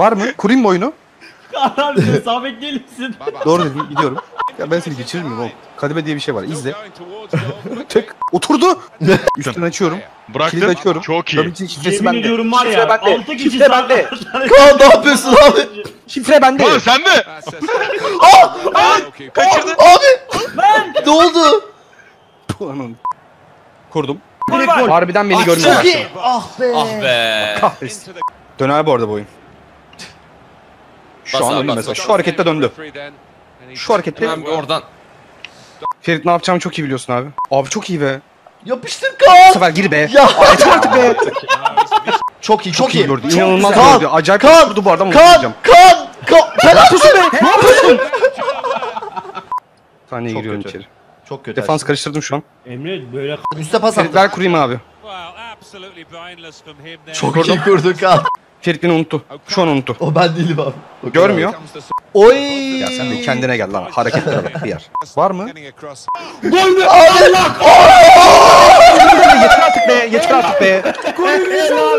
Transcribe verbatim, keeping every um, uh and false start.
Var mı? Kurayım mı oyunu? Abi sabit değil misin? Doğru dedim, gidiyorum. Ya ben seni geçirir miyim oğlum? Kadime diye bir şey var, izle. Tık. Oturdu. Üstünü açıyorum. Bıraktım. Açıyorum. Çok iyi. Yemin ediyorum var ya. Altı kişi bende. Kaan ne yapıyorsun abi? Şifre bende. Oğlum sen mi? Aaa! Kaçırdın. Abi! Ben! Ne oldu? Kurdum. Harbiden beni görmüyor. Çok iyi. Ah be. Ah be. Kahretsin. Döner bu arada bu oyun. Şu an döndü mesela. Şu harekette döndü. Şu harekette. Hemen oradan. Ferit ne yapacağımı çok iyi biliyorsun abi. Abi çok iyi be. Yapıştır Kaan. Bu sefer gir be. Ya. Yeter artık be. Çok iyi, çok, çok iyi gördü. İnanılmaz gördü. Acayip vurdu bu arada. Kaan, Kaan, Kaan. Ne yapıyorsun be? Ne yapıyorsun? Taneye giriyorum içeri. Çok kötü. Defans karıştırdım şu an. Emre böyle üste pas attı. Feritler kurayım abi. Çok iyi kurdu Kaan. Ferit beni unuttu. Şu an unuttu. O ben değilim abi. Görmüyor. Oy! Ya sen de kendine gel lan. Hareketler bak. Hıyar. Var mı? Gol mü? Allah! Yeter artık be. Yeter artık be.